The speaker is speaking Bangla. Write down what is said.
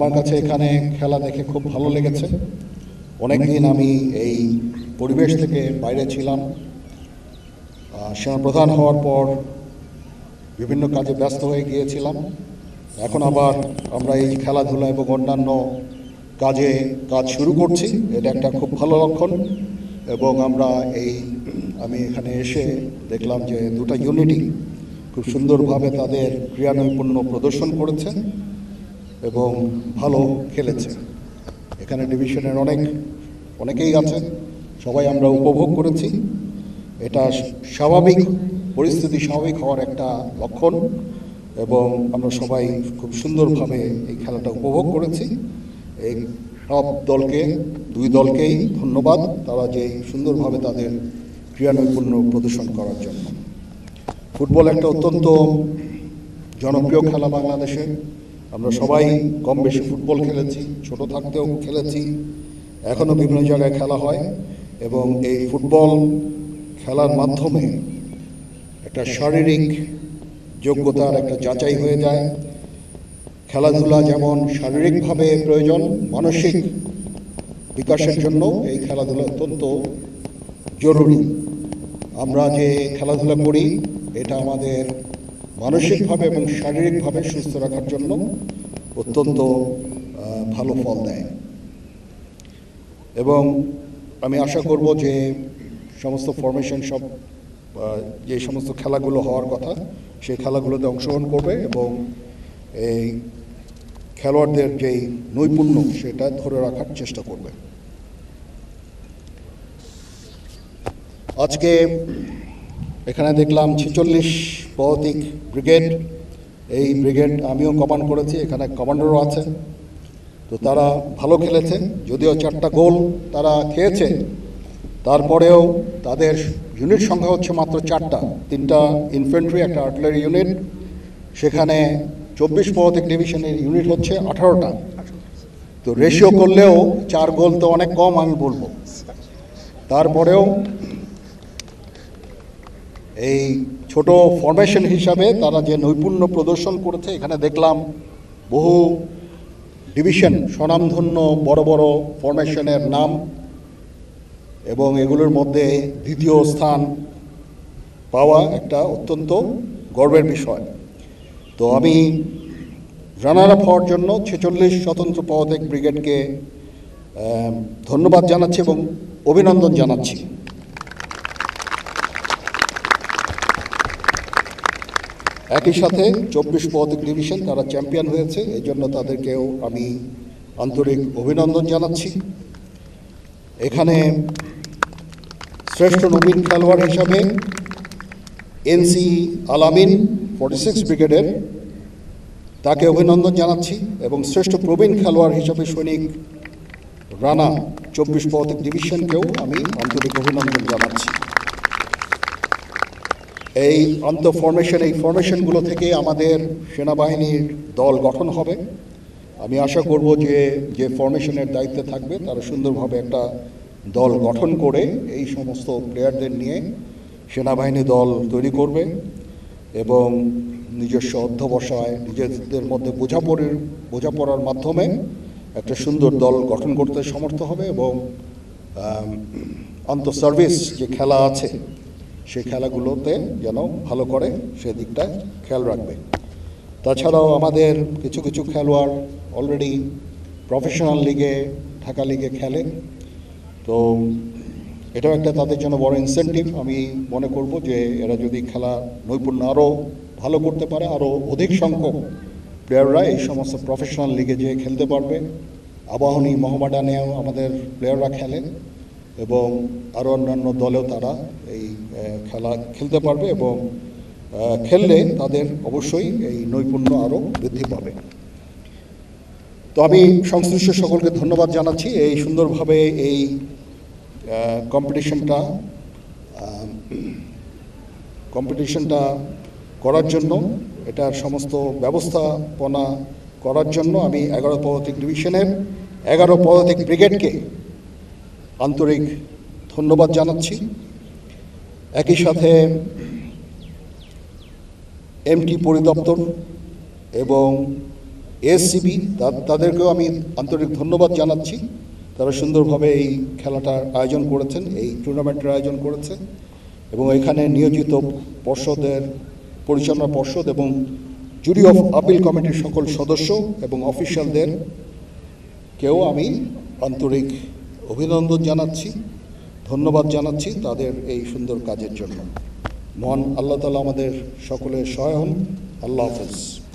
আমার কাছে এখানে খেলা দেখে খুব ভালো লেগেছে। অনেকদিন আমি এই পরিবেশ থেকে বাইরে ছিলাম। সেনাপ্রধান হওয়ার পর বিভিন্ন কাজে ব্যস্ত হয়ে গিয়েছিলাম। এখন আবার আমরা এই খেলাধুলা এবং অন্যান্য কাজে কাজ শুরু করছি, এটা একটা খুব ভালো লক্ষণ। এবং আমরা আমি এখানে এসে দেখলাম যে দুটো ইউনিটই খুব সুন্দরভাবে তাদের ক্রীড়ানৈপুণ্য প্রদর্শন করেছে এবং ভালো খেলেছে। এখানে ডিভিশনের অনেকেই আছে, সবাই আমরা উপভোগ করেছি। এটা স্বাভাবিক হওয়ার একটা লক্ষণ এবং আমরা সবাই খুব সুন্দরভাবে এই খেলাটা উপভোগ করেছি। এই দুই দলকেই ধন্যবাদ, তারা যে সুন্দরভাবে তাদের ক্রীড়ানৈপুণ্য প্রদর্শন করার জন্য। ফুটবল একটা অত্যন্ত জনপ্রিয় খেলা বাংলাদেশে। আমরা সবাই কম বেশি ফুটবল খেলেছি, ছোট থাকতেও খেলেছি, এখনও বিভিন্ন জায়গায় খেলা হয়। এবং এই ফুটবল খেলার মাধ্যমে একটা শারীরিক যোগ্যতার একটা যাচাই হয়ে যায়। খেলাধুলা যেমন শারীরিকভাবে প্রয়োজন, মানসিক বিকাশের জন্য এই খেলাধুলা অত্যন্ত জরুরি। আমরা যে খেলাধুলা করি এটা আমাদের মানসিকভাবে এবং শারীরিকভাবে সুস্থ রাখার জন্য অত্যন্ত ভালো ফল দেয়। এবং আমি আশা করব যে সমস্ত ফরমেশন যে সমস্ত খেলাগুলো হওয়ার কথা সেই খেলাগুলোতে অংশগ্রহণ করবে এবং এই খেলোয়াড়দের যেই নৈপুণ্য সেটা ধরে রাখার চেষ্টা করবে। আজকে এখানে দেখলাম 46 ব্রিগেড, এই ব্রিগেড আমিও কমান্ড করেছি, এখানে কমান্ডারও আছে। তো তারা ভালো খেলেছে, যদিও 4টা গোল তারা খেয়েছে, তারপরেও তাদের ইউনিট সংখ্যা হচ্ছে মাত্র 4টা, 3টা ইনফেন্ট্রি, একটা আর্টিলারি ইউনিট। সেখানে 24 ডিভিশনের ইউনিট হচ্ছে 18টা। তো রেশিও করলেও 4 গোল তো অনেক কম আমি বলবো। তারপরেও এই ছোট ফরমেশন হিসাবে তারা যে নৈপুণ্য প্রদর্শন করেছে, এখানে দেখলাম বহু ডিভিশন স্বনামধন্য বড় বড় ফরমেশনের নাম, এবং এগুলোর মধ্যে 2য় স্থান পাওয়া একটা অত্যন্ত গর্বের বিষয়। তো আমি রানার আপ হওয়ার জন্য 46 স্বতন্ত্র পদক ব্রিগেডকে ধন্যবাদ জানাচ্ছি এবং অভিনন্দন জানাচ্ছি। একই সাথে 24 পদক ডিভিশন তারা চ্যাম্পিয়ন হয়েছে, এই জন্য তাদেরকেও আমি আন্তরিক অভিনন্দন জানাচ্ছি। এখানে শ্রেষ্ঠ নবীন খেলোয়াড় হিসাবে এনসি আলামিন 46 ব্রিগেডের, তাকে অভিনন্দন জানাচ্ছি। এবং শ্রেষ্ঠ প্রবীণ খেলোয়াড় হিসাবে সৈনিক রানা 24 পদক ডিভিশনকেও আমি আন্তরিক অভিনন্দন জানাচ্ছি। এই ফরমেশনগুলো থেকে আমাদের সেনাবাহিনীর দল গঠন হবে। আমি আশা করব যে ফরমেশনের দায়িত্বে থাকবে তারা সুন্দরভাবে একটা দল গঠন করে এই সমস্ত প্লেয়ারদের নিয়ে সেনাবাহিনী দল তৈরি করবে এবং নিজস্ব অধ্যবসায়, নিজেদের মধ্যে বোঝাপড়ার মাধ্যমে একটা সুন্দর দল গঠন করতে সমর্থ হবে। এবং আন্তঃসার্ভিস যে খেলা আছে সেই খেলাগুলোতে যেন ভালো করে সেদিকটা খেয়াল রাখবে। তাছাড়াও আমাদের কিছু কিছু খেলোয়াড় অলরেডি প্রফেশনাল লিগে, ঢাকা লিগে খেলে, তো এটাও একটা তাদের জন্য বড় ইনসেন্টিভ। আমি মনে করব যে এরা যদি খেলা নৈপুণ্য আরও ভালো করতে পারে, আরও অধিক সংখ্যক প্লেয়াররা এই সমস্ত প্রফেশনাল লিগে যেয়ে খেলতে পারবে। আবাহনী, মোহামেডানেও আমাদের প্লেয়াররা খেলে এবং আরও অন্যান্য দলেও তারা এই খেলা খেলতে পারবে এবং খেললে তাদের অবশ্যই এই নৈপুণ্য আরও বৃদ্ধি পাবে। তো আমি সংশ্লিষ্ট সকলকে ধন্যবাদ জানাচ্ছি এই সুন্দরভাবে এই কম্পিটিশনটা করার জন্য, এটার সমস্ত ব্যবস্থাপনা করার জন্য আমি 11 পদাতিক ডিভিশনের 11 পদাতিক ব্রিগেডকে আন্তরিক ধন্যবাদ জানাচ্ছি। একই সাথে এমটি পরিদপ্তর এবং এসসিবি তাদেরকেও আমি আন্তরিক ধন্যবাদ জানাচ্ছি, তারা সুন্দরভাবে এই খেলাটার আয়োজন করেছেন, এই টুর্নামেন্টের আয়োজন করেছে এবং এখানে নিয়োজিত পর্ষদের পরিচালনা পর্ষদ এবং জুরি অফ আপিল কমিটির সকল সদস্য এবং অফিসিয়ালদের কেউ আমি আন্তরিক অভিনন্দন জানাচ্ছি, ধন্যবাদ জানাচ্ছি তাদের এই সুন্দর কাজের জন্য। মহান আল্লাহ তাআলা আমাদের সকলের সহায় হন। আল্লাহ হাফেজ।